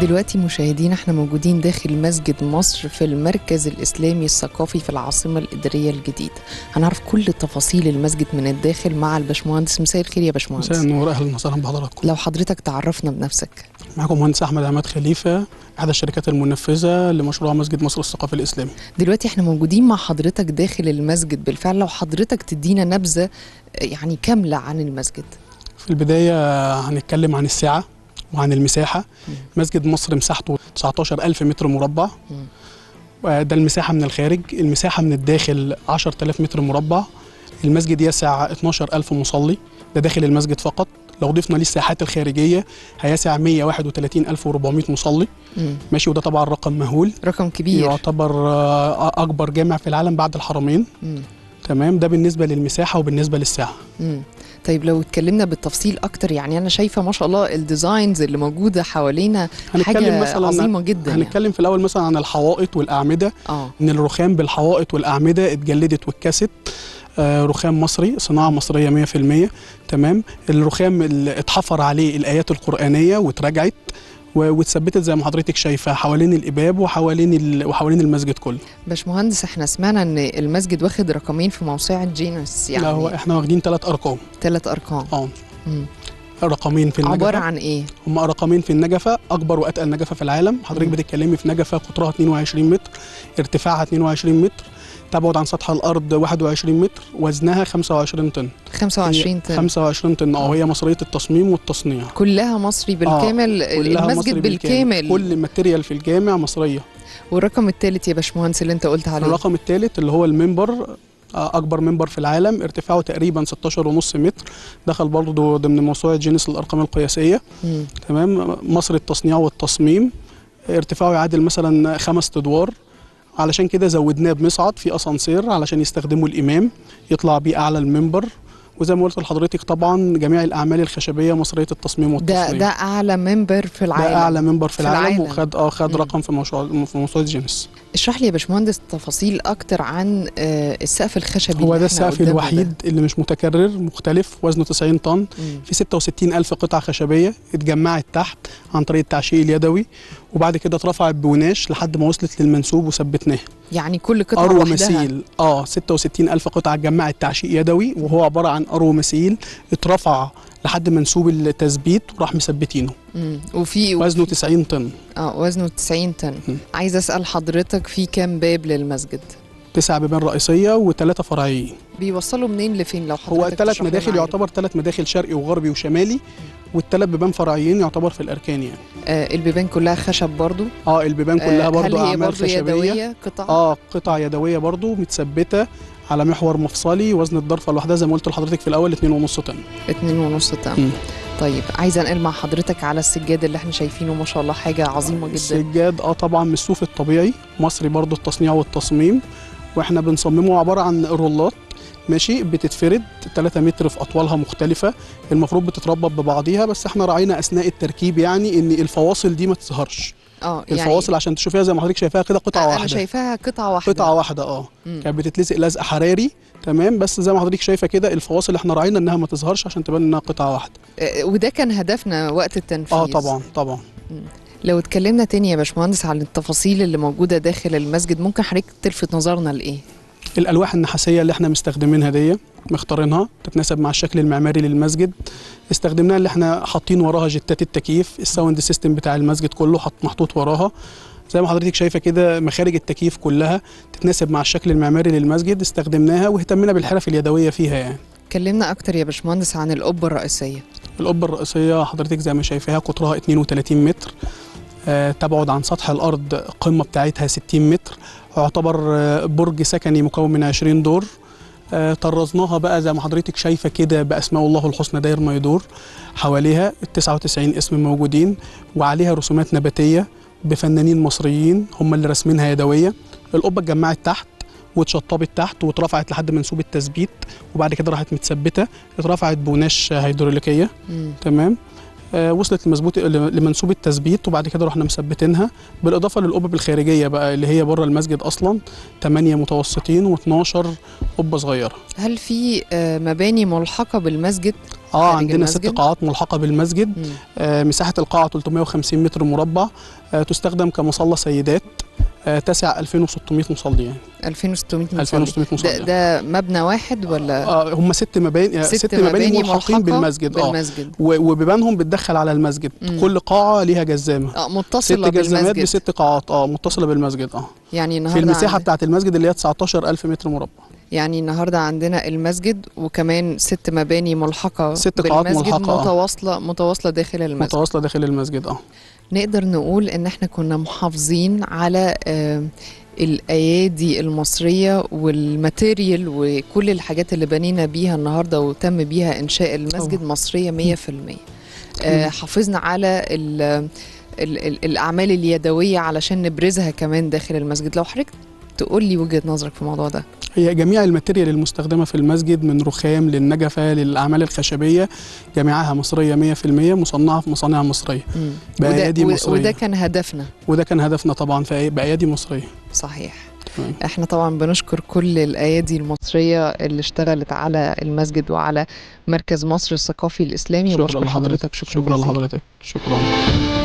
دلوقتي مشاهدينا احنا موجودين داخل مسجد مصر في المركز الاسلامي الثقافي في العاصمه الاداريه الجديده. هنعرف كل تفاصيل المسجد من الداخل مع الباشمهندس. مساء الخير يا باشمهندس. مساء النور، اهلا وسهلا بحضراتكم. لو حضرتك تعرفنا بنفسك. معكم مهندس احمد عماد خليفه، احد الشركات المنفذه لمشروع مسجد مصر الثقافي الاسلامي. دلوقتي احنا موجودين مع حضرتك داخل المسجد بالفعل. لو حضرتك تدينا نبذه يعني كامله عن المسجد. في البدايه هنتكلم عن السعه وعن المساحة. مسجد مصر مساحته 19,000 متر مربع، ده المساحة من الخارج. المساحة من الداخل 10,000 متر مربع. المسجد يسع 12,000 مصلي، ده داخل المسجد فقط. لو ضفنا ليه الساحات الخارجية هيسع 131,400 مصلي. ماشي، وده طبعا رقم مهول، رقم كبير، يعتبر أكبر جامع في العالم بعد الحرمين. تمام، ده بالنسبة للمساحة وبالنسبة للساعة. طيب لو اتكلمنا بالتفصيل اكتر، يعني انا شايفه ما شاء الله الديزاينز اللي موجوده حوالينا حاجه عظيمه جدا. هنتكلم يعني في الاول مثلا عن الحوائط والاعمده. ان الرخام بالحوائط والاعمده اتجلدت واتكست، رخام مصري، صناعه مصريه 100%. تمام، الرخام اللي اتحفر عليه الايات القرانيه واترجعت واتثبتت زي ما حضرتك شايفه حوالين الإباب وحوالين المسجد كله. باشمهندس احنا سمعنا ان المسجد واخد رقمين في موسوعة جينس، يعني لا، هو احنا واخدين 3 أرقام. 3 أرقام. رقمين في النجفة. عبارة عن ايه؟ هم رقمين في النجفة، اكبر واتقل نجفة في العالم. حضرتك بتتكلمي في نجفة قطرها 22 متر، ارتفاعها 22 متر، تبعد عن سطح الارض 21 متر، وزنها 25 طن. 25 طن. هي مصريه التصميم والتصنيع، كلها مصري بالكامل. كلها المسجد مصري بالكامل، كل ماتيريال في الجامع مصريه. والرقم الثالث يا باشمهندس اللي انت قلت عليه، الرقم الثالث اللي هو المنبر، اكبر منبر في العالم، ارتفاعه تقريبا 16.5 متر، دخل برضه ضمن موسوعه جينس للارقام القياسيه. تمام، مصر التصنيع والتصميم، ارتفاعه يعادل مثلا 5 أدوار، علشان كده زودناه بمصعد في اسانسير علشان يستخدمه الامام يطلع بيه اعلى المنبر. وزي ما قلت لحضرتك طبعا جميع الاعمال الخشبيه مصريه التصميم والتصنيع. ده اعلى منبر في العالم. ده اعلى منبر في العالم، وخد خد رقم في موسوعه جينس. اشرح لي يا باشمهندس تفاصيل اكتر عن السقف الخشبي. هو ده السقف الوحيد اللي مش متكرر، مختلف، وزنه 90 طن، في 66,000 قطعه خشبيه اتجمعت تحت عن طريق التعشيق اليدوي، وبعد كده اترفعت بوناش لحد ما وصلت للمنسوب وثبتناها. يعني كل قطعه أرو وحدها مسيل. 66,000 قطعه اتجمعت تعشيق يدوي، وهو عباره عن أرو مسيل اترفع لحد منسوب التثبيت وراح مثبتينه. وزنه 90 طن. وزنه 90 طن. عايز اسال حضرتك، في كام باب للمسجد؟ 9 بيبان رئيسيه و3 فرعيه. بيوصلوا منين لفين لو حضرتك؟ هو 3 مداخل، يعتبر 3 مداخل، شرقي وغربي وشمالي، وال3 بيبان فرعيين يعتبر في الاركان. يعني البيبان كلها خشب برضو. البيبان كلها برضو اعمال خشبيه. يدويه قطع. قطع يدويه برضو متثبته على محور مفصلي. وزن الضرفه لوحدها زي ما قلت لحضرتك في الاول 2.5 طن. 2.5 طن. طيب عايزه انقل مع حضرتك على السجاد اللي احنا شايفينه، ما شاء الله حاجه عظيمه جدا. السجاد طبعا من الصوف الطبيعي، مصري برضو التصنيع والتصميم، واحنا بنصممه عباره عن رولات. ماشي، بتتفرد 3 متر في اطوالها مختلفه، المفروض بتتربط ببعضيها، بس احنا راعينا اثناء التركيب يعني ان الفواصل دي ما تظهرش. الفواصل يعني عشان تشوفيها زي ما حضرتك شايفاها كده قطعه واحده. انا شايفاها قطعه واحده. قطعه واحده. كانت بتتلزق لزق حراري. تمام، بس زي ما حضرتك شايفه كده الفواصل احنا راعينا انها ما تظهرش عشان تبان انها قطعه واحده. وده كان هدفنا وقت التنفيذ. طبعا طبعا. لو اتكلمنا تاني يا باشمهندس عن التفاصيل اللي موجوده داخل المسجد، ممكن حضرتك تلفت نظرنا لايه؟ الالواح النحاسيه اللي احنا مستخدمينها دي، مختارينها تتناسب مع الشكل المعماري للمسجد. استخدمناها اللي احنا حاطين وراها جتات التكييف، الساوند سيستم بتاع المسجد كله محطوط وراها زي ما حضرتك شايفه كده. مخارج التكييف كلها تتناسب مع الشكل المعماري للمسجد، استخدمناها واهتمنا بالحرف اليدويه فيها. يعني كلمنا اكتر يا باشمهندس عن القبه الرئيسيه. القبه الرئيسيه حضرتك زي ما شايفاها قطرها 32 متر، تبعد عن سطح الارض القمه بتاعتها 60 متر، يعتبر برج سكني مكون من 20 دور. طرزناها بقى زي ما حضرتك شايفه كده باسماء الله الحسنى، داير ما يدور حواليها 99 اسم موجودين، وعليها رسومات نباتيه بفنانين مصريين هم اللي رسمينها يدويه. القبه اتجمعت تحت واتشطبت تحت واترفعت لحد منسوب التثبيت، وبعد كده راحت متثبته، اترفعت بوناش هيدروليكيه. تمام، وصلت لمنسوب التثبيت، وبعد كده رحنا مثبتينها بالاضافه للقبب الخارجيه بقى اللي هي بره المسجد اصلا 8 متوسطين و12 قبه صغيره. هل في مباني ملحقه بالمسجد؟ عندنا المسجد 6 قاعات ملحقه بالمسجد. مساحه القاعه 350 متر مربع، تستخدم كمصلى سيدات، تسع 2600 مصلي. 2600 مصلي. ده مبنى واحد ولا؟ هم 6 مباني. 6 مباني ملحقين بالمسجد. وبيبانهم بتدخل على المسجد. كل قاعه ليها جزامه. متصله بالمسجد. 6 جزامات ب6 قاعات متصله بالمسجد. يعني النهارده في المساحه بتاعت المسجد اللي هي 19000 متر مربع. يعني النهارده عندنا المسجد وكمان 6 مباني ملحقه، 6 قاعات ملحقه متواصله داخل المسجد. نقدر نقول ان احنا كنا محافظين على الايادي المصريه والماتيريال وكل الحاجات اللي بنينا بيها النهارده وتم بيها انشاء المسجد مصريه 100%. حافظنا على الاعمال اليدويه علشان نبرزها كمان داخل المسجد. لو حضرتك تقول لي وجهه نظرك في الموضوع ده. هي جميع الماتيريال المستخدمه في المسجد من رخام للنجفه للاعمال الخشبيه جميعها مصريه 100%، مصنعه في مصانع مصريه بايادي مصريه. وده كان هدفنا، طبعا في بايادي مصريه. صحيح. احنا طبعا بنشكر كل الايادي المصريه اللي اشتغلت على المسجد وعلى مركز مصر الثقافي الاسلامي. شكرا لحضرتك. شكرا لحضرتك. شكرا.